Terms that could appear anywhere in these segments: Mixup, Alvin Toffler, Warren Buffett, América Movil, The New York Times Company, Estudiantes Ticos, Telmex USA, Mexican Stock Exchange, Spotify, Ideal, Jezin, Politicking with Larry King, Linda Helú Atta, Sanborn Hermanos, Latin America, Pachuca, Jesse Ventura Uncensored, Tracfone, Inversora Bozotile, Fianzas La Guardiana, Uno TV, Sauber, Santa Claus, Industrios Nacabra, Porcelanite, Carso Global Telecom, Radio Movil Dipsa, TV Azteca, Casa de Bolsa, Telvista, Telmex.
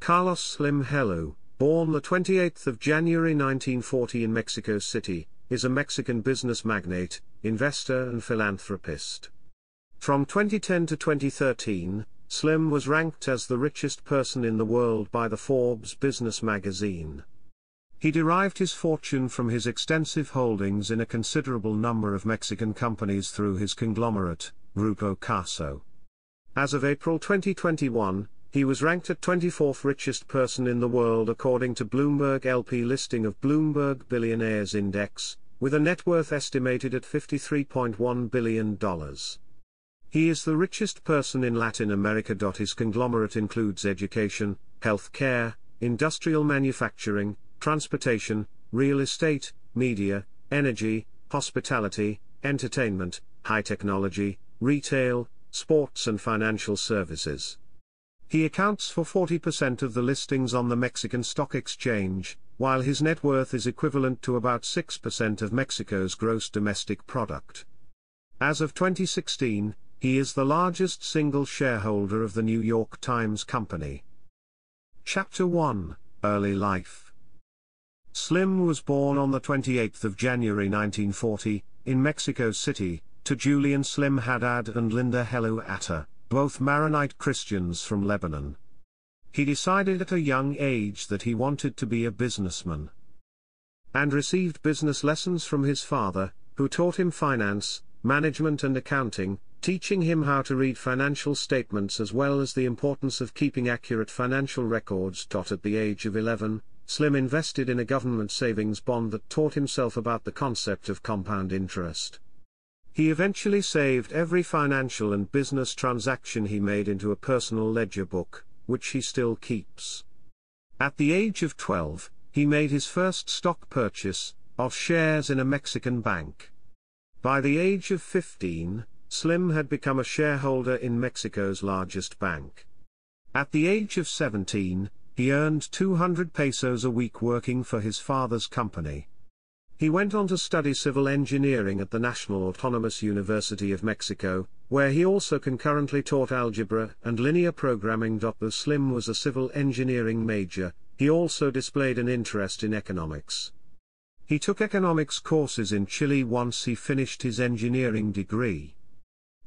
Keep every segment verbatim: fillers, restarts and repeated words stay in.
Carlos Slim Helú, born the twenty-eighth of January nineteen forty in Mexico City, is a Mexican business magnate, investor and philanthropist. From twenty ten to twenty thirteen, Slim was ranked as the richest person in the world by the Forbes business magazine. He derived his fortune from his extensive holdings in a considerable number of Mexican companies through his conglomerate, Grupo Carso. As of April twenty twenty-one, he was ranked at twenty-fourth richest person in the world according to Bloomberg L P listing of Bloomberg Billionaires Index, with a net worth estimated at fifty-three point one billion dollars. He is the richest person in Latin America. His conglomerate includes education, healthcare, industrial manufacturing, transportation, real estate, media, energy, hospitality, entertainment, high technology, retail, sports and financial services. He accounts for forty percent of the listings on the Mexican Stock Exchange, while his net worth is equivalent to about six percent of Mexico's gross domestic product. As of twenty sixteen, he is the largest single shareholder of the New York Times Company. Chapter one, Early Life. Slim was born on the twenty-eighth of January nineteen forty, in Mexico City, to Julian Slim Haddad and Linda Helú Atta, both Maronite Christians from Lebanon. He decided at a young age that he wanted to be a businessman, and received business lessons from his father, who taught him finance, management and accounting, teaching him how to read financial statements as well as the importance of keeping accurate financial records. At the age of eleven, Slim invested in a government savings bond that taught himself about the concept of compound interest. He eventually saved every financial and business transaction he made into a personal ledger book, which he still keeps. At the age of twelve, he made his first stock purchase, of shares in a Mexican bank. By the age of fifteen, Slim had become a shareholder in Mexico's largest bank. At the age of seventeen, he earned two hundred pesos a week working for his father's company. He went on to study civil engineering at the National Autonomous University of Mexico, where he also concurrently taught algebra and linear programming. Though Slim was a civil engineering major, he also displayed an interest in economics. He took economics courses in Chile once he finished his engineering degree.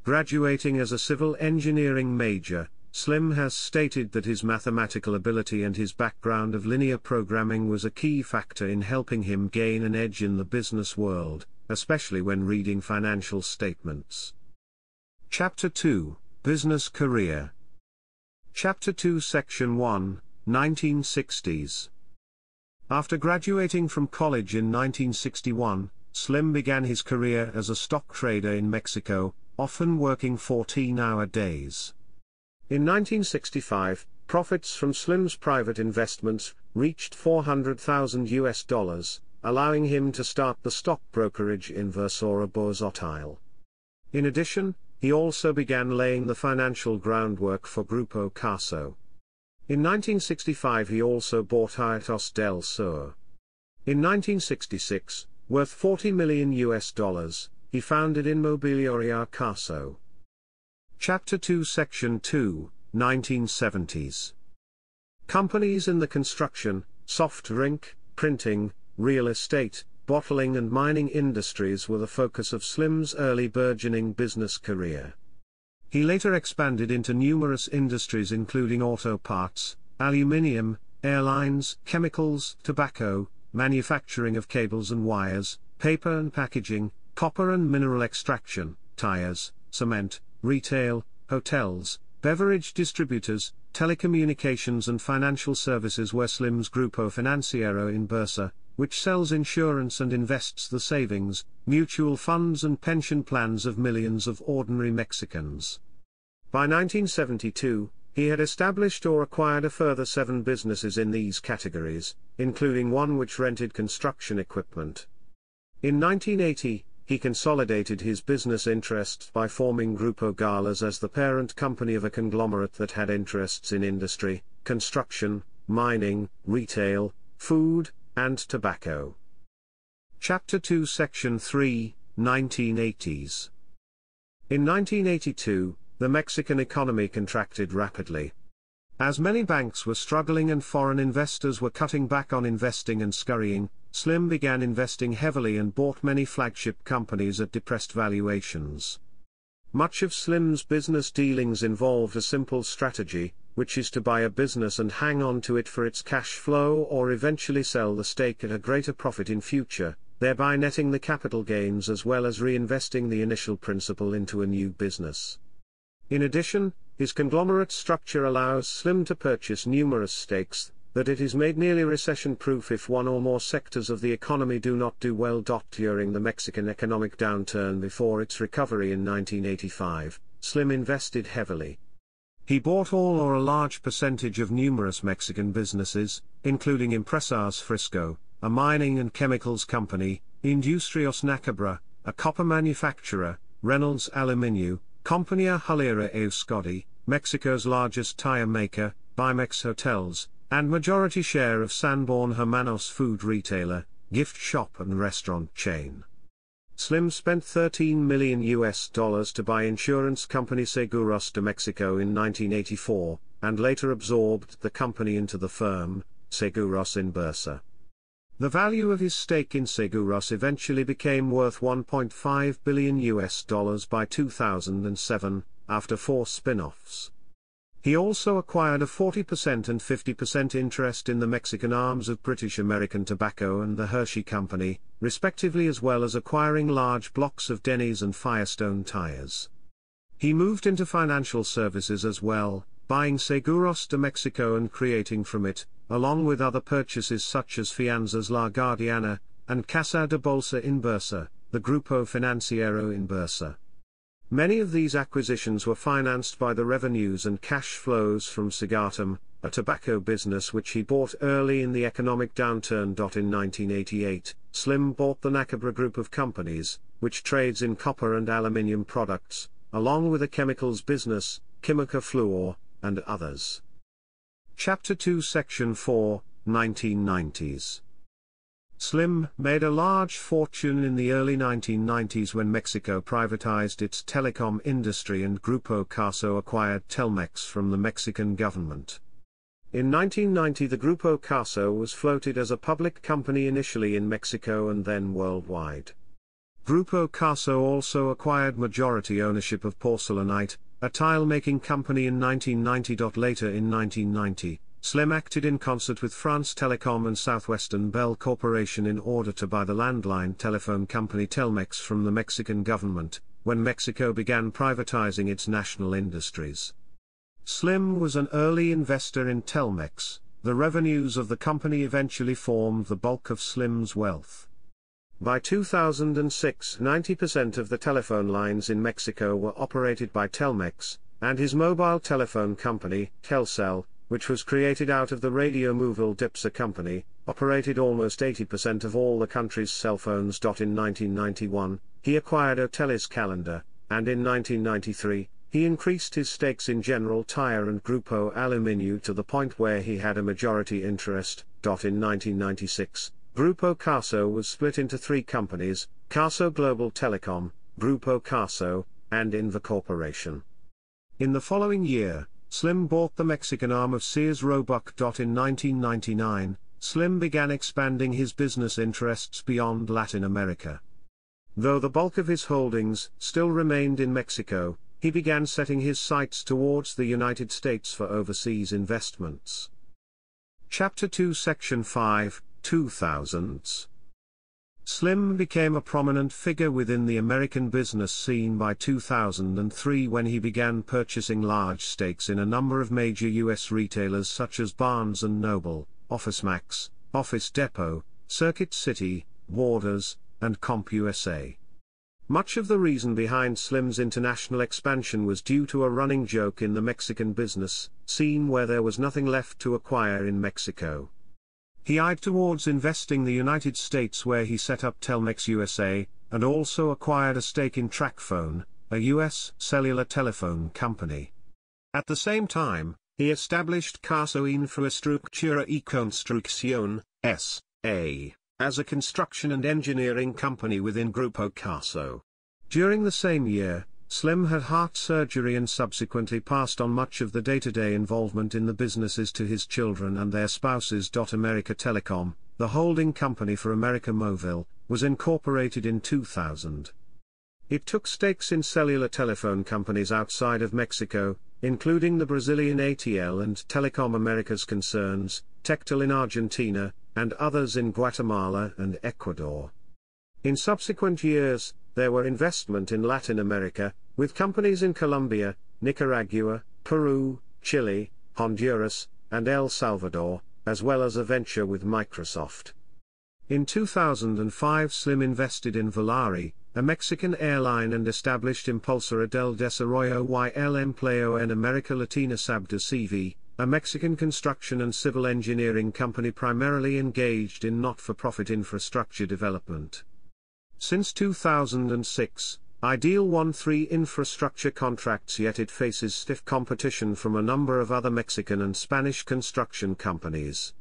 Graduating as a civil engineering major, Slim has stated that his mathematical ability and his background of linear programming was a key factor in helping him gain an edge in the business world, especially when reading financial statements. Chapter two, Business Career. Chapter two, Section one, nineteen sixties. After graduating from college in nineteen sixty-one, Slim began his career as a stock trader in Mexico, often working fourteen-hour days. In nineteen sixty-five, profits from Slim's private investments reached four hundred thousand U S dollars, allowing him to start the stock brokerage Inversora Bozotile. In addition, he also began laying the financial groundwork for Grupo Carso. In nineteen sixty-five he also bought Hiatos del Sur. In nineteen sixty-six, worth forty million U S dollars, he founded Inmobiliaria Caso. Chapter two, Section two, nineteen seventies. Companies in the construction, soft drink, printing, real estate, bottling and mining industries were the focus of Slim's early burgeoning business career. He later expanded into numerous industries including auto parts, aluminium, airlines, chemicals, tobacco, manufacturing of cables and wires, paper and packaging, copper and mineral extraction, tires, cement, retail, hotels, beverage distributors, telecommunications and financial services were Slim's Grupo Financiero Inbursa, which sells insurance and invests the savings, mutual funds and pension plans of millions of ordinary Mexicans. By nineteen seventy-two, he had established or acquired a further seven businesses in these categories, including one which rented construction equipment. In nineteen eighty, he consolidated his business interests by forming Grupo Galas as the parent company of a conglomerate that had interests in industry, construction, mining, retail, food, and tobacco. Chapter two, Section three, nineteen eighties. In nineteen eighty-two, the Mexican economy contracted rapidly. As many banks were struggling and foreign investors were cutting back on investing and scurrying, Slim began investing heavily and bought many flagship companies at depressed valuations. Much of Slim's business dealings involved a simple strategy, which is to buy a business and hang on to it for its cash flow or eventually sell the stake at a greater profit in future, thereby netting the capital gains as well as reinvesting the initial principal into a new business. In addition, his conglomerate structure allows Slim to purchase numerous stakes, that it is made nearly recession-proof if one or more sectors of the economy do not do well. During the Mexican economic downturn before its recovery in nineteen eighty-five, Slim invested heavily. He bought all or a large percentage of numerous Mexican businesses, including Impresora Frisco, a mining and chemicals company, Industrios Nacabra, a copper manufacturer, Reynolds Aluminio, Compañía Hulera Euzkadi, Mexico's largest tire maker, Bimex Hotels, and majority share of Sanborn Hermanos food retailer, gift shop and restaurant chain. Slim spent thirteen million U S dollars to buy insurance company Seguros de Mexico in nineteen eighty-four, and later absorbed the company into the firm, Seguros Inbursa. The value of his stake in Seguros eventually became worth one point five billion U S dollars by two thousand seven, after four spin-offs. He also acquired a forty percent and fifty percent interest in the Mexican arms of British American Tobacco and the Hershey Company, respectively, as well as acquiring large blocks of Denny's and Firestone Tires. He moved into financial services as well, buying Seguros de Mexico and creating from it, along with other purchases such as Fianzas La Guardiana, and Casa de Bolsa Inbursa, the Grupo Financiero Inbursa. Many of these acquisitions were financed by the revenues and cash flows from Cigatam, a tobacco business which he bought early in the economic downturn. In nineteen eighty-eight, Slim bought the Nacabra Group of Companies, which trades in copper and aluminium products, along with a chemicals business, Chimica Fluor, and others. Chapter two, Section four, nineteen nineties. Slim made a large fortune in the early nineteen nineties when Mexico privatized its telecom industry and Grupo Carso acquired Telmex from the Mexican government. In nineteen ninety, the Grupo Carso was floated as a public company initially in Mexico and then worldwide. Grupo Carso also acquired majority ownership of Porcelanite, a tile-making company, in nineteen ninety. Later in nineteen ninety, Slim acted in concert with France Telecom and Southwestern Bell Corporation in order to buy the landline telephone company Telmex from the Mexican government, when Mexico began privatizing its national industries. Slim was an early investor in Telmex. The revenues of the company eventually formed the bulk of Slim's wealth. By two thousand six, ninety percent of the telephone lines in Mexico were operated by Telmex, and his mobile telephone company, Telcel, which was created out of the Radio Movil Dipsa company, operated almost eighty percent of all the country's cell phones. In nineteen ninety-one, he acquired Oteles Calendar, and in nineteen ninety-three, he increased his stakes in General Tire and Grupo Aluminio to the point where he had a majority interest. In nineteen ninety-six, Grupo Carso was split into three companies: Carso Global Telecom, Grupo Carso, and Inva Corporation. In the following year, Slim bought the Mexican arm of Sears Roebuck. In nineteen ninety-nine, Slim began expanding his business interests beyond Latin America. Though the bulk of his holdings still remained in Mexico, he began setting his sights towards the United States for overseas investments. Chapter two, Section five, two thousands. Slim became a prominent figure within the American business scene by two thousand three when he began purchasing large stakes in a number of major U S retailers such as Barnes and Noble, OfficeMax, Office Depot, Circuit City, Borders, and CompUSA. Much of the reason behind Slim's international expansion was due to a running joke in the Mexican business scene where there was nothing left to acquire in Mexico. He eyed towards investing the United States, where he set up Telmex U S A, and also acquired a stake in TracFone, a U S cellular telephone company. At the same time, he established Carso Infraestructura y Construcción, S A, as a construction and engineering company within Grupo Carso. During the same year, Slim had heart surgery and subsequently passed on much of the day-to-day involvement in the businesses to his children and their spouses. America Telecom, the holding company for América Movil, was incorporated in two thousand. It took stakes in cellular telephone companies outside of Mexico, including the Brazilian A T L and Telecom Americas concerns, Tectel in Argentina, and others in Guatemala and Ecuador. In subsequent years, there were investment in Latin America, with companies in Colombia, Nicaragua, Peru, Chile, Honduras, and El Salvador, as well as a venture with Microsoft. In two thousand five, Slim invested in Volare, a Mexican airline, and established Impulsora del Desarrollo y el Empleo en América Latina S A B D C V, a Mexican construction and civil engineering company primarily engaged in not-for-profit infrastructure development. Since two thousand six, Ideal won three infrastructure contracts, yet it faces stiff competition from a number of other Mexican and Spanish construction companies.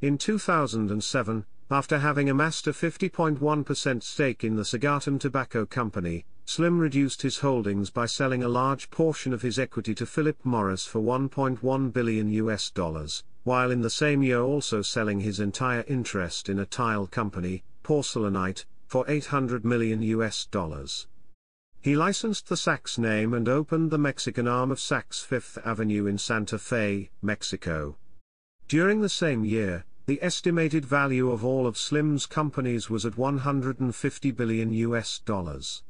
In two thousand seven, after having amassed a fifty point one percent stake in the Cigatam Tobacco Company, Slim reduced his holdings by selling a large portion of his equity to Philip Morris for one point one billion U S dollars, while in the same year also selling his entire interest in a tile company, Porcelanite, for eight hundred million U S dollars. He licensed the Saks name and opened the Mexican arm of Saks Fifth Avenue in Santa Fe, Mexico. During the same year, the estimated value of all of Slim's companies was at one hundred fifty billion U S dollars.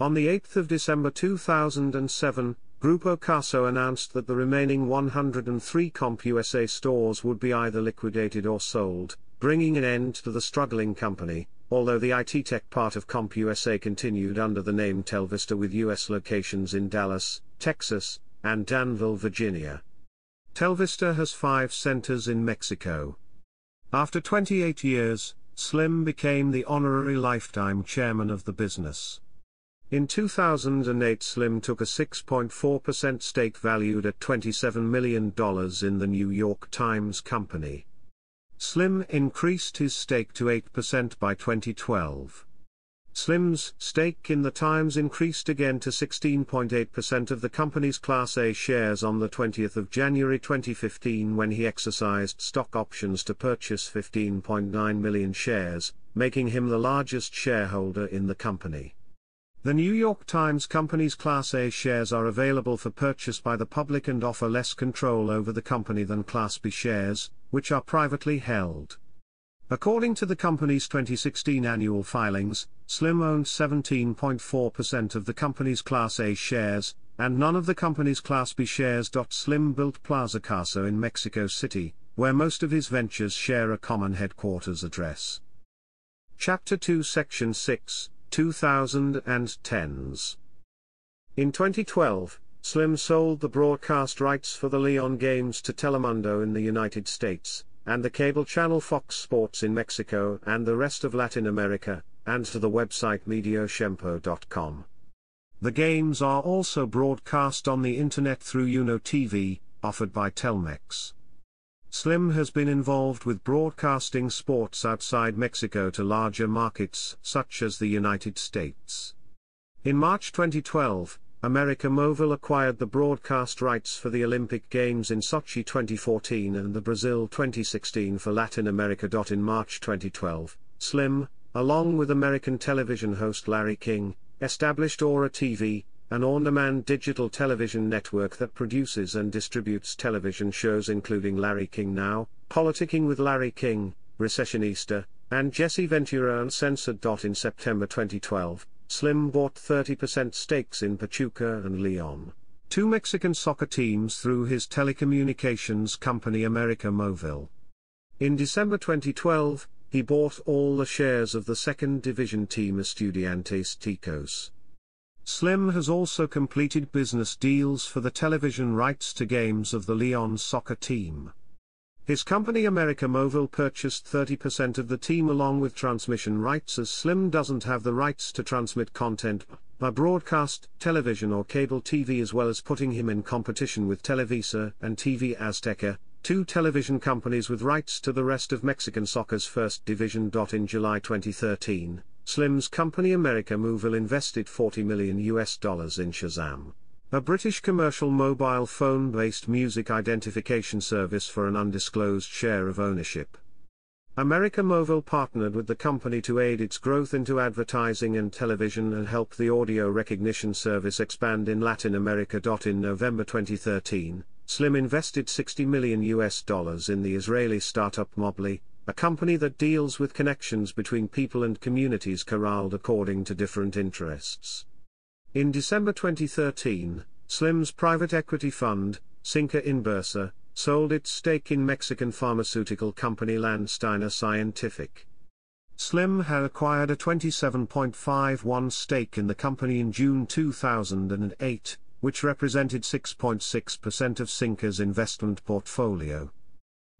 On the eighth of December two thousand seven, Grupo Carso announced that the remaining one hundred three CompUSA stores would be either liquidated or sold, bringing an end to the struggling company, although the I T tech part of CompUSA continued under the name Telvista with U S locations in Dallas, Texas, and Danville, Virginia. Telvista has five centers in Mexico. After twenty-eight years, Slim became the honorary lifetime chairman of the business. In two thousand eight, Slim took a six point four percent stake valued at twenty-seven million dollars in the New York Times Company. Slim increased his stake to eight percent by twenty twelve. Slim's stake in the Times increased again to sixteen point eight percent of the company's Class A shares on the twentieth of January twenty fifteen, when he exercised stock options to purchase fifteen point nine million shares, making him the largest shareholder in the company. The New York Times Company's Class A shares are available for purchase by the public and offer less control over the company than Class B shares, which are privately held. According to the company's twenty sixteen annual filings, Slim owned seventeen point four percent of the company's Class A shares, and none of the company's Class B shares. Slim built Plaza Carso in Mexico City, where most of his ventures share a common headquarters address. Chapter two, Section six, twenty tens. In twenty twelve, Slim sold the broadcast rights for the Leon games to Telemundo in the United States, and the cable channel Fox Sports in Mexico and the rest of Latin America, and to the website medio tiempo dot com. The games are also broadcast on the internet through Uno T V, offered by Telmex. Slim has been involved with broadcasting sports outside Mexico to larger markets such as the United States. In March twenty twelve, América Movil acquired the broadcast rights for the Olympic Games in Sochi twenty fourteen and the Brazil twenty sixteen for Latin America. In March twenty twelve, Slim, along with American television host Larry King, established Aura T V, an on-demand digital television network that produces and distributes television shows including Larry King Now, Politicking with Larry King, Recessionista, and Jesse Ventura Uncensored. In September twenty twelve, Slim bought thirty percent stakes in Pachuca and León, two Mexican soccer teams, through his telecommunications company América Movil. In December twenty twelve, he bought all the shares of the second division team Estudiantes Ticos. Slim has also completed business deals for the television rights to games of the León soccer team. His company América Movil purchased thirty percent of the team along with transmission rights, as Slim doesn't have the rights to transmit content by broadcast television or cable T V, as well as putting him in competition with Televisa and T V Azteca, two television companies with rights to the rest of Mexican soccer's first division. In July twenty thirteen, Slim's company América Movil invested forty million US dollars in Shazam, a British commercial mobile phone-based music identification service, for an undisclosed share of ownership. América Movil partnered with the company to aid its growth into advertising and television and help the audio recognition service expand in Latin America. In November twenty thirteen, Slim invested sixty million US dollars in the Israeli startup Mobily, a company that deals with connections between people and communities corralled according to different interests. In December twenty thirteen, Slim's private equity fund, Cinca Inbursa, sold its stake in Mexican pharmaceutical company Landsteiner Scientific. Slim had acquired a twenty-seven point five one percent stake in the company in June two thousand eight, which represented six point six percent of Cinca's investment portfolio.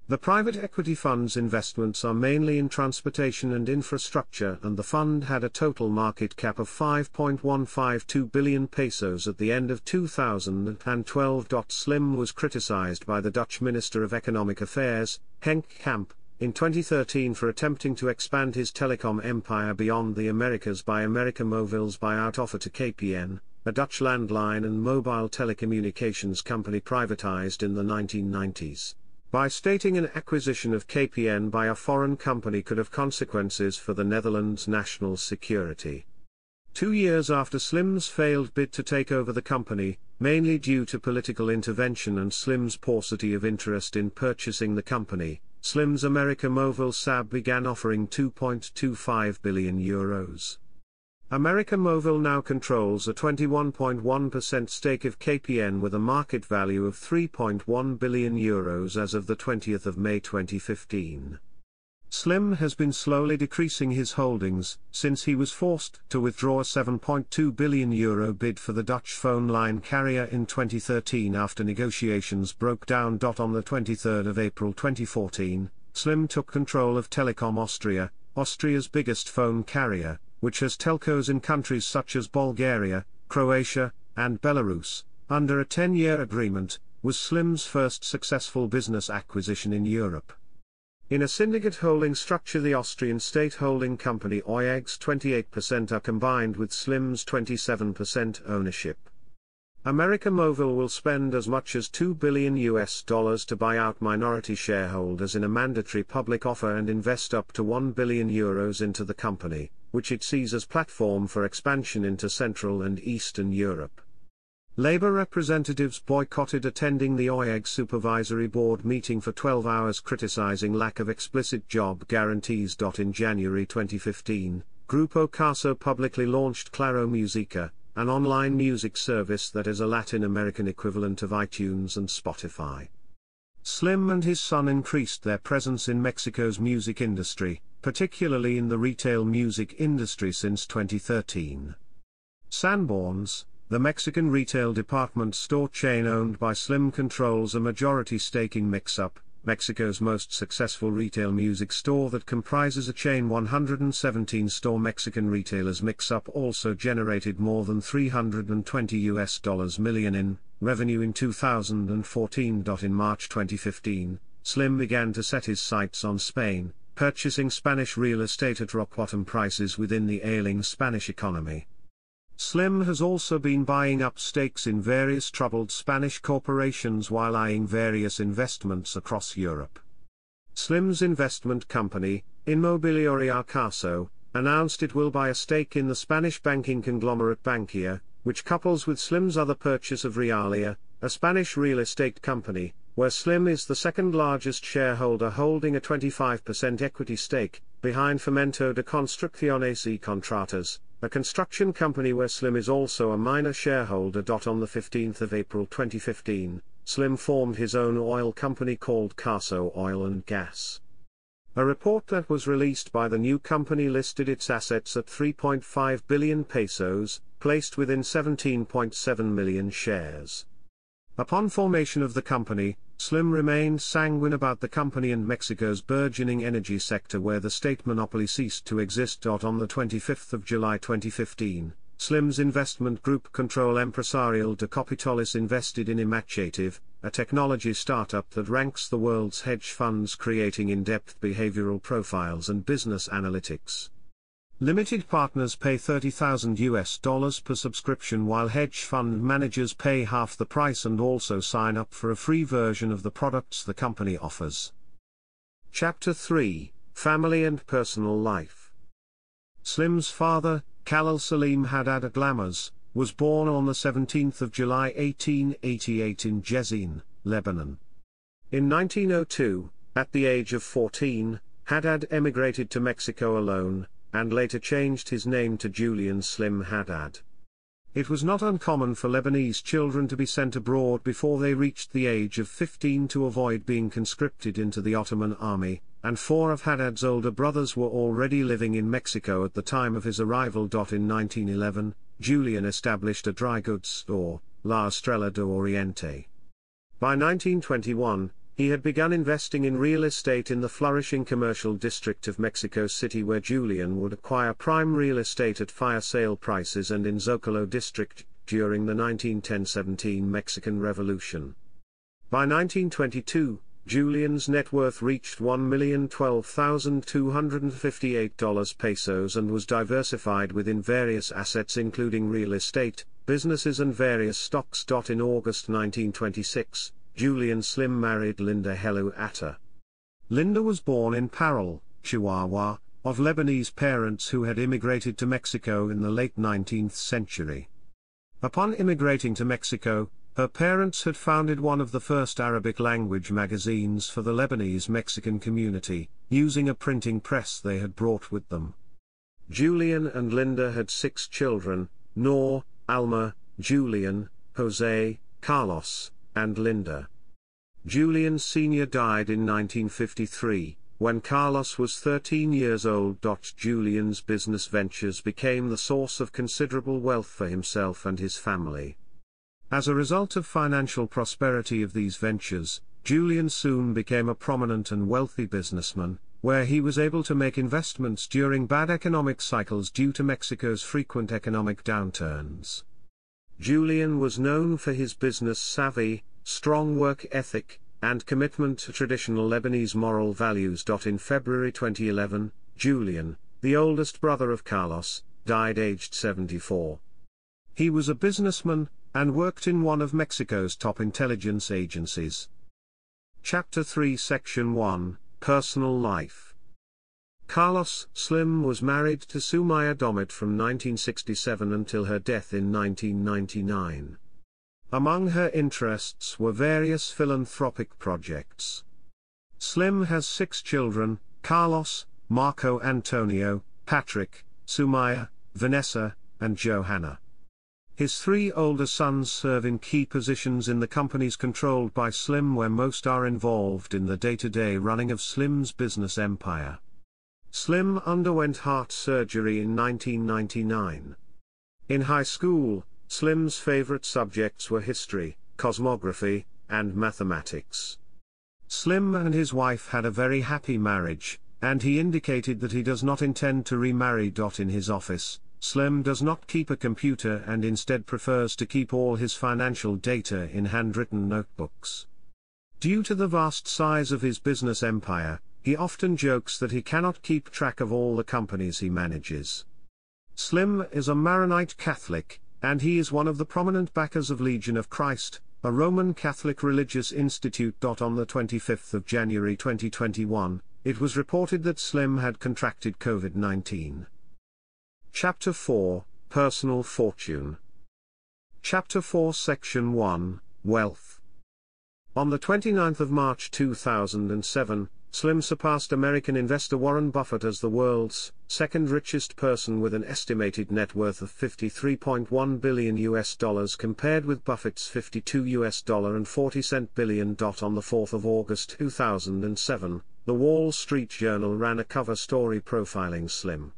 The private equity fund's investments are mainly in transportation and infrastructure, and the fund had a total market cap of five point one five two billion pesos at the end of two thousand twelve. Slim was criticized by the Dutch Minister of Economic Affairs, Henk Kamp, in twenty thirteen for attempting to expand his telecom empire beyond the Americas by América Movil's buyout offer to K P N, a Dutch landline and mobile telecommunications company privatized in the nineteen nineties. By stating an acquisition of K P N by a foreign company could have consequences for the Netherlands' national security. Two years after Slim's failed bid to take over the company, mainly due to political intervention and Slim's paucity of interest in purchasing the company, Slim's América Movil S A B began offering two point two five billion euros. América Movil now controls a twenty-one point one percent stake of K P N with a market value of three point one billion euros as of the twentieth of May twenty fifteen. Slim has been slowly decreasing his holdings since he was forced to withdraw a seven point two billion euro bid for the Dutch phone line carrier in twenty thirteen after negotiations broke down. On the twenty-third of April twenty fourteen, Slim took control of Telekom Austria, Austria's biggest phone carrier, which has telcos in countries such as Bulgaria, Croatia, and Belarus, under a ten-year agreement, was Slim's first successful business acquisition in Europe. In a syndicate holding structure, the Austrian state holding company O Y G's twenty-eight percent are combined with Slim's twenty-seven percent ownership. América Movil will spend as much as two billion US dollars to buy out minority shareholders in a mandatory public offer and invest up to one billion euros into the company, which it sees as platform for expansion into Central and Eastern Europe. Labour representatives boycotted attending the O Y G Supervisory Board meeting for twelve hours, criticising lack of explicit job guarantees. In January twenty fifteen, Grupo Carso publicly launched Claro Musica, an online music service that is a Latin American equivalent of iTunes and Spotify. Slim and his son increased their presence in Mexico's music industry, particularly in the retail music industry, since twenty thirteen. Sanborn's, the Mexican retail department store chain owned by Slim, controls a majority stake in Mixup, Mexico's most successful retail music store that comprises a chain one hundred seventeen store Mexican retailers. Mixup also generated more than three hundred twenty million US dollars in revenue in two thousand fourteen. In March twenty fifteen, Slim began to set his sights on Spain, purchasing Spanish real estate at rock-bottom prices within the ailing Spanish economy. Slim has also been buying up stakes in various troubled Spanish corporations while eyeing various investments across Europe. Slim's investment company, Inmobiliaria Caso, announced it will buy a stake in the Spanish banking conglomerate Bankia, which couples with Slim's other purchase of Realia, a Spanish real estate company, where Slim is the second-largest shareholder, holding a twenty-five percent equity stake, behind Fomento de Construcciones y Contratas, a construction company where Slim is also a minor shareholder. On the fifteenth of April twenty fifteen, Slim formed his own oil company called Carso Oil and Gas. A report that was released by the new company listed its assets at three point five billion pesos, placed within seventeen point seven million shares. Upon formation of the company, Slim remained sanguine about the company and Mexico's burgeoning energy sector, where the state monopoly ceased to exist. On the twenty-fifth of July twenty fifteen, Slim's investment group Control Empresarial de Capitales invested in Imachative, a technology startup that ranks the world's hedge funds, creating in-depth behavioral profiles and business analytics. Limited partners pay thirty thousand US dollars per subscription, while hedge fund managers pay half the price and also sign up for a free version of the products the company offers. Chapter three, Family and Personal Life. Slim's father, Carlos Slim Haddad Aglamas, was born on the seventeenth of July eighteen eighty-eight in Jezin, Lebanon. In nineteen oh two, at the age of fourteen, Haddad emigrated to Mexico alone, and later changed his name to Julian Slim Haddad. It was not uncommon for Lebanese children to be sent abroad before they reached the age of fifteen to avoid being conscripted into the Ottoman army, and four of Haddad's older brothers were already living in Mexico at the time of his arrival. In nineteen eleven, Julian established a dry goods store, La Estrella de Oriente. By nineteen twenty-one, he had begun investing in real estate in the flourishing commercial district of Mexico City, where Julian would acquire prime real estate at fire sale prices and in Zócalo district, during the nineteen ten seventeen Mexican Revolution. By nineteen twenty-two, Julian's net worth reached one million twelve thousand two hundred fifty-eight pesos and was diversified within various assets including real estate, businesses and various stocks. In August nineteen twenty-six, Julian Slim married Linda Helú Atta. Linda was born in Parral, Chihuahua, of Lebanese parents who had immigrated to Mexico in the late nineteenth century. Upon immigrating to Mexico, her parents had founded one of the first Arabic-language magazines for the Lebanese-Mexican community, using a printing press they had brought with them. Julian and Linda had six children: Noor, Alma, Julian, Jose, Carlos, and Linda. Julian Senior died in nineteen fifty-three, when Carlos was thirteen years old. Julian's business ventures became the source of considerable wealth for himself and his family. As a result of financial prosperity of these ventures, Julian soon became a prominent and wealthy businessman, where he was able to make investments during bad economic cycles due to Mexico's frequent economic downturns. Julian was known for his business savvy, strong work ethic, and commitment to traditional Lebanese moral values. In February twenty eleven, Julian, the oldest brother of Carlos, died aged seventy-four. He was a businessman, and worked in one of Mexico's top intelligence agencies. Chapter three Section one, Personal Life. Carlos Slim was married to Sumaya Domit from nineteen sixty-seven until her death in nineteen ninety-nine. Among her interests were various philanthropic projects. Slim has six children: Carlos, Marco Antonio, Patrick, Sumaya, Vanessa, and Johanna. His three older sons serve in key positions in the companies controlled by Slim, where most are involved in the day-to-day running of Slim's business empire. Slim underwent heart surgery in nineteen ninety-nine. In high school, Slim's favorite subjects were history, cosmography, and mathematics. Slim and his wife had a very happy marriage, and he indicated that he does not intend to remarry. In his office, Slim does not keep a computer and instead prefers to keep all his financial data in handwritten notebooks. Due to the vast size of his business empire, he often jokes that he cannot keep track of all the companies he manages. Slim is a Maronite Catholic, and he is one of the prominent backers of Legion of Christ, a Roman Catholic religious institute. On the twenty-fifth of January twenty twenty-one, it was reported that Slim had contracted COVID nineteen. Chapter four, Personal Fortune. Chapter four Section one, Wealth. On the twenty-ninth of March two thousand seven, Slim surpassed American investor Warren Buffett as the world's second richest person, with an estimated net worth of fifty-three point one billion US dollars, compared with Buffett's fifty-two point forty US billion. On the fourth of August two thousand seven, the Wall Street Journal ran a cover story profiling Slim.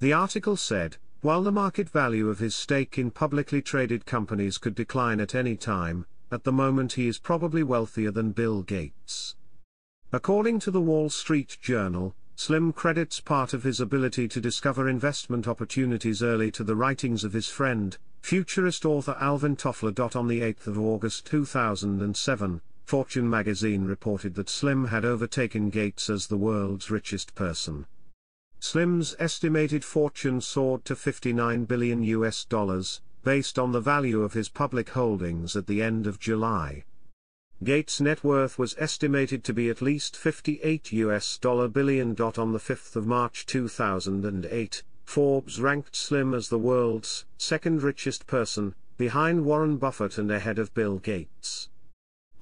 The article said, while the market value of his stake in publicly traded companies could decline at any time, at the moment he is probably wealthier than Bill Gates. According to the Wall Street Journal, Slim credits part of his ability to discover investment opportunities early to the writings of his friend, futurist author Alvin Toffler. On the eighth of August two thousand seven, Fortune magazine reported that Slim had overtaken Gates as the world's richest person. Slim's estimated fortune soared to fifty-nine billion U S dollars, based on the value of his public holdings at the end of July. Gates' net worth was estimated to be at least fifty-eight billion U S dollars. On the fifth of March two thousand eight, Forbes ranked Slim as the world's second richest person, behind Warren Buffett and ahead of Bill Gates.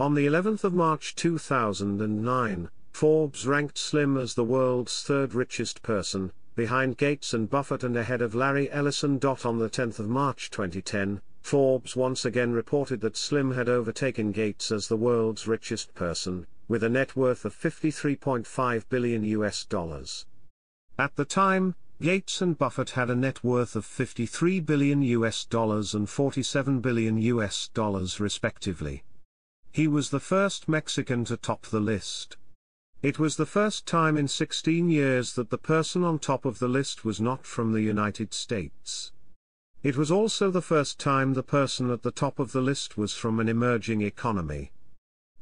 On the eleventh of March two thousand nine, Forbes ranked Slim as the world's third richest person, behind Gates and Buffett and ahead of Larry Ellison. On the tenth of March twenty ten, Forbes once again reported that Slim had overtaken Gates as the world's richest person, with a net worth of fifty-three point five billion U S dollars. At the time, Gates and Buffett had a net worth of fifty-three billion U S dollars and forty-seven billion U S dollars respectively. He was the first Mexican to top the list. It was the first time in sixteen years that the person on top of the list was not from the United States. It was also the first time the person at the top of the list was from an emerging economy.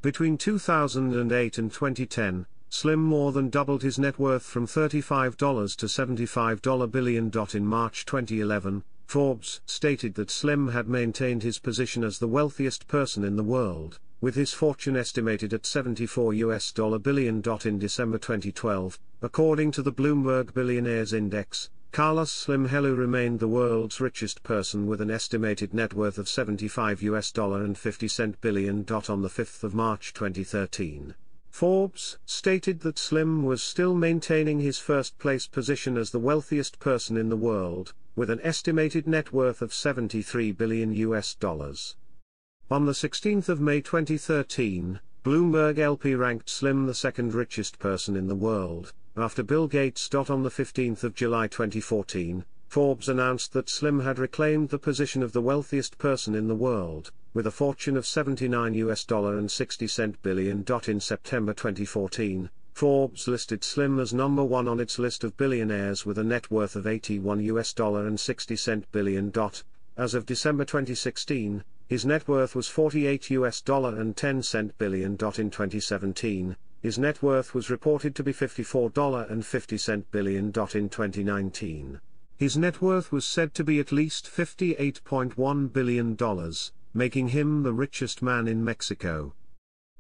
Between two thousand eight and twenty ten, Slim more than doubled his net worth from thirty-five dollars to seventy-five billion dollars. In March twenty eleven, Forbes stated that Slim had maintained his position as the wealthiest person in the world, with his fortune estimated at seventy-four billion U S dollars. In December twenty twelve, according to the Bloomberg Billionaires Index, Carlos Slim Helú remained the world's richest person with an estimated net worth of seventy-five billion U S dollars and fifty cent billion. On the fifth of March twenty thirteen, Forbes stated that Slim was still maintaining his first-place position as the wealthiest person in the world, with an estimated net worth of seventy-three billion U S dollars. On the sixteenth of May twenty thirteen, Bloomberg L P ranked Slim the second richest person in the world, after Bill Gates. On the fifteenth of July twenty fourteen, Forbes announced that Slim had reclaimed the position of the wealthiest person in the world, with a fortune of seventy-nine billion U S dollars and sixty cent billion. In September twenty fourteen, Forbes listed Slim as number one on its list of billionaires with a net worth of eighty-one billion U S dollars and sixty cent billion. As of December twenty sixteen, his net worth was forty-eight billion U S dollars and ten cent billion. In twenty seventeen, his net worth was reported to be fifty-four billion U S dollars and fifty cent billion. In twenty nineteen, his net worth was said to be at least fifty-eight point one billion dollars, making him the richest man in Mexico.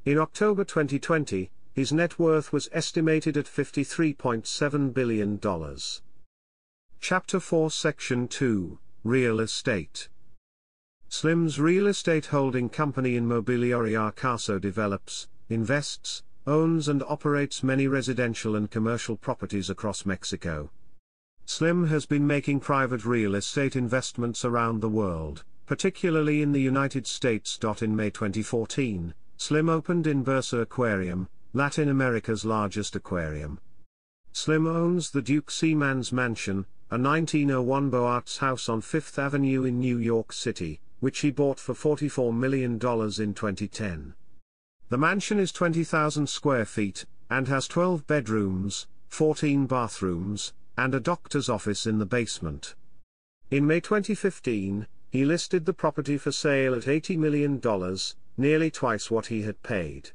In October twenty twenty, his net worth was estimated at fifty-three point seven billion dollars. Chapter four Section two, Real Estate. Slim's real estate holding company Inmobiliaria Caso develops, invests, owns and operates many residential and commercial properties across Mexico. Slim has been making private real estate investments around the world, particularly in the United States. In May twenty fourteen, Slim opened Inversa Aquarium, Latin America's largest aquarium. Slim owns the Duke Seaman's Mansion, a nineteen oh one Boart's house on Fifth Avenue in New York City, which he bought for forty-four million dollars in twenty ten. The mansion is twenty thousand square feet, and has twelve bedrooms, fourteen bathrooms, and a doctor's office in the basement. In May twenty fifteen, he listed the property for sale at eighty million dollars, nearly twice what he had paid.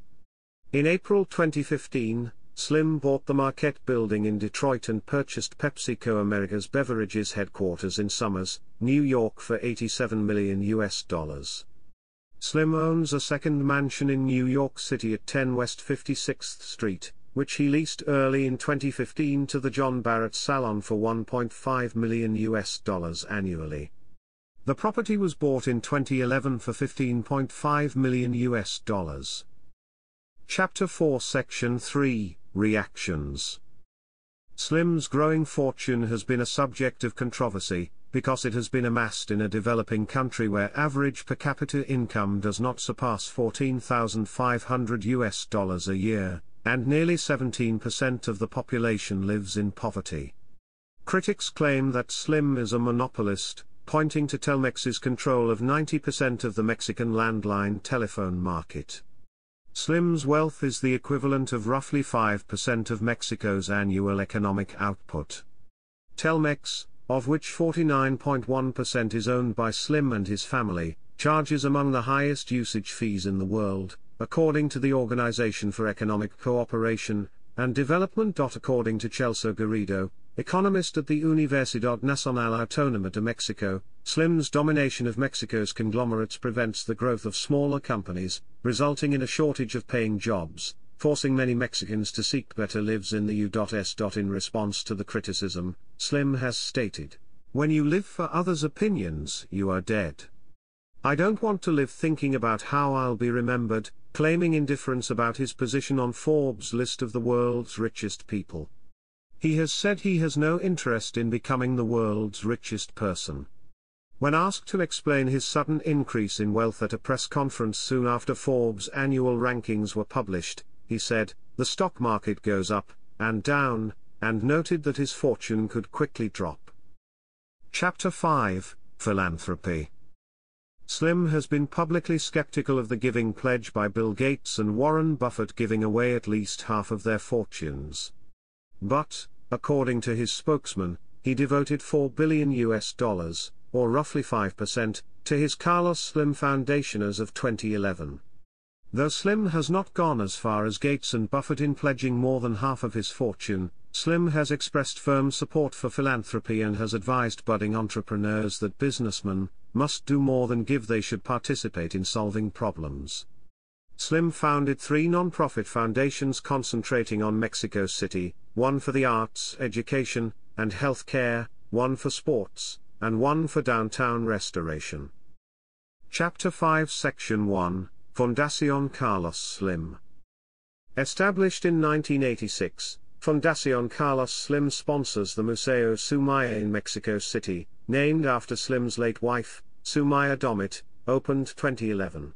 In April twenty fifteen, Slim bought the Marquette building in Detroit and purchased PepsiCo America's Beverages headquarters in Summers, New York for eighty-seven million U S dollars. Slim owns a second mansion in New York City at ten West fifty-sixth Street, which he leased early in twenty fifteen to the John Barrett Salon for one point five million U S dollars annually. The property was bought in twenty eleven for fifteen point five million U S dollars. Chapter four Section three, Reactions. Slim's growing fortune has been a subject of controversy, because it has been amassed in a developing country where average per capita income does not surpass fourteen thousand five hundred U S dollars a year, and nearly seventeen percent of the population lives in poverty. Critics claim that Slim is a monopolist, pointing to Telmex's control of ninety percent of the Mexican landline telephone market. Slim's wealth is the equivalent of roughly five percent of Mexico's annual economic output. Telmex, of which forty-nine point one percent is owned by Slim and his family, charges among the highest usage fees in the world, according to the Organization for Economic Cooperation and Development. According to Chelsea Garrido, economist at the Universidad Nacional Autónoma de Mexico, Slim's domination of Mexico's conglomerates prevents the growth of smaller companies, resulting in a shortage of paying jobs, forcing many Mexicans to seek better lives in the U S. In response to the criticism, Slim has stated, "When you live for others' opinions, you are dead. I don't want to live thinking about how I'll be remembered," claiming indifference about his position on Forbes' list of the world's richest people. He has said he has no interest in becoming the world's richest person. When asked to explain his sudden increase in wealth at a press conference soon after Forbes' annual rankings were published, he said, "The stock market goes up and down," and noted that his fortune could quickly drop. Chapter five, Philanthropy. Slim has been publicly skeptical of the giving pledge by Bill Gates and Warren Buffett giving away at least half of their fortunes. But, according to his spokesman, he devoted four billion U S dollars, or roughly five percent, to his Carlos Slim Foundation as of twenty eleven. Though Slim has not gone as far as Gates and Buffett in pledging more than half of his fortune, Slim has expressed firm support for philanthropy and has advised budding entrepreneurs that businessmen must do more than give. They should participate in solving problems. Slim founded three non-profit foundations concentrating on Mexico City, one for the arts, education, and healthcare, one for sports, and one for downtown restoration. Chapter five, Section one, Fundación Carlos Slim. Established in nineteen eighty-six, Fundación Carlos Slim sponsors the Museo Sumaya in Mexico City, named after Slim's late wife, Sumaya Domit, opened twenty eleven.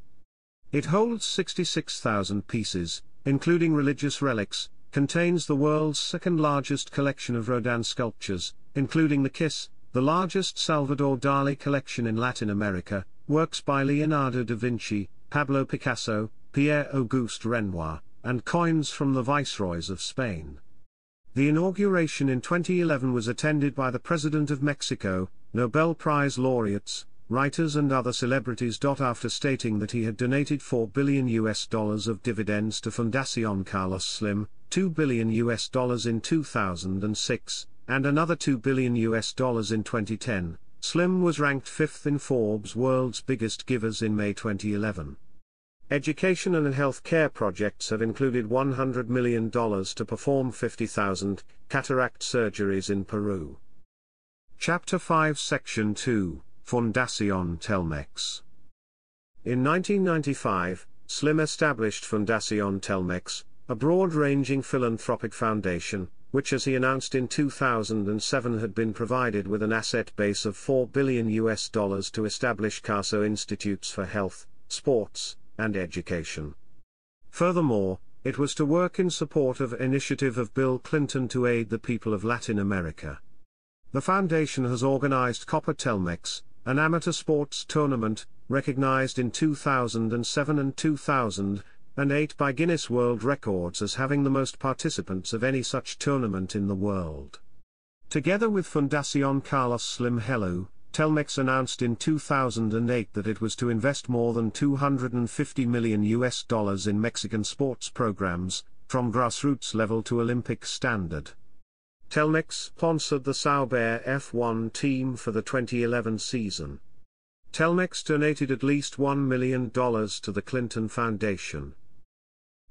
It holds sixty-six thousand pieces, including religious relics, contains the world's second-largest collection of Rodin sculptures, including the Kiss, the largest Salvador Dali collection in Latin America, works by Leonardo da Vinci, Pablo Picasso, Pierre-Auguste Renoir, and coins from the viceroys of Spain. The inauguration in twenty eleven was attended by the President of Mexico, Nobel Prize laureates, writers and other celebrities. After stating that he had donated four billion U S dollars of dividends to Fundación Carlos Slim, two billion U S dollars in two thousand six, and another two billion U S dollars in twenty ten, Slim was ranked fifth in Forbes' World's Biggest Givers in May twenty eleven. Education and healthcare projects have included one hundred million dollars to perform fifty thousand cataract surgeries in Peru. Chapter five, Section two, Fundación Telmex. In nineteen ninety-five, Slim established Fundación Telmex, a broad-ranging philanthropic foundation, which as he announced in two thousand seven had been provided with an asset base of four billion U S dollars to establish Carso Institutes for Health, Sports, and Education. Furthermore, it was to work in support of an initiative of Bill Clinton to aid the people of Latin America. The foundation has organized Copa Telmex, an amateur sports tournament, recognized in two thousand seven and two thousand eight by Guinness World Records as having the most participants of any such tournament in the world. Together with Fundación Carlos Slim Helú, Telmex announced in two thousand eight that it was to invest more than two hundred fifty million U S dollars in Mexican sports programs, from grassroots level to Olympic standard. Telmex sponsored the Sauber F one team for the twenty eleven season. Telmex donated at least one million dollars to the Clinton Foundation.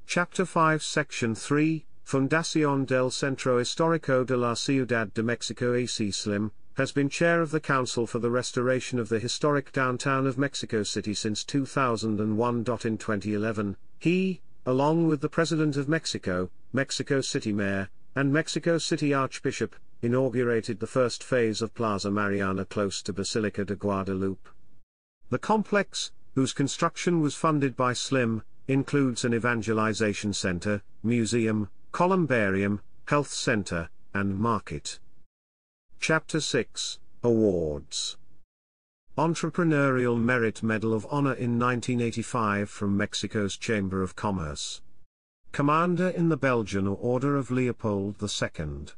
Chapter five, Section three, Fundación del Centro Histórico de la Ciudad de México. A C Slim has been chair of the Council for the Restoration of the Historic Downtown of Mexico City since two thousand one. In twenty eleven, he, along with the President of Mexico, Mexico City Mayor, and Mexico City Archbishop, inaugurated the first phase of Plaza Mariana close to Basilica de Guadalupe. The complex, whose construction was funded by Slim, includes an evangelization center, museum, columbarium, health center, and market. Chapter six, Awards. Entrepreneurial Merit Medal of Honor in nineteen eighty-five from Mexico's Chamber of Commerce. Commander in the Belgian Order of Leopold the Second.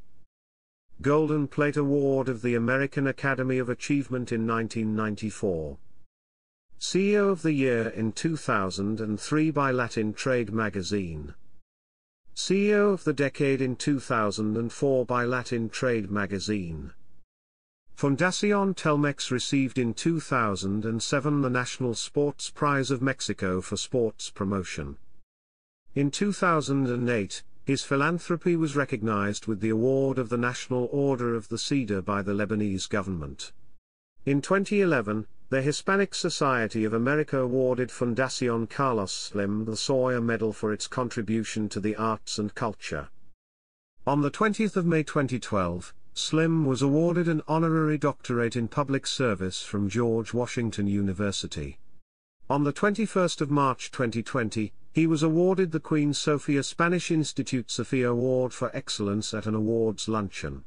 Golden Plate Award of the American Academy of Achievement in nineteen ninety-four. C E O of the Year in two thousand three by Latin Trade Magazine. C E O of the Decade in two thousand four by Latin Trade magazine. Fundación Telmex received in two thousand seven the National Sports Prize of Mexico for sports promotion. In two thousand eight, his philanthropy was recognized with the award of the National Order of the Cedar by the Lebanese government. In twenty eleven, the Hispanic Society of America awarded Fundación Carlos Slim the Sawyer Medal for its contribution to the arts and culture. On the twentieth of May twenty twelve, Slim was awarded an honorary doctorate in public service from George Washington University. On the twenty-first of March twenty twenty, he was awarded the Queen Sofia Spanish Institute Sofia Award for Excellence at an awards luncheon.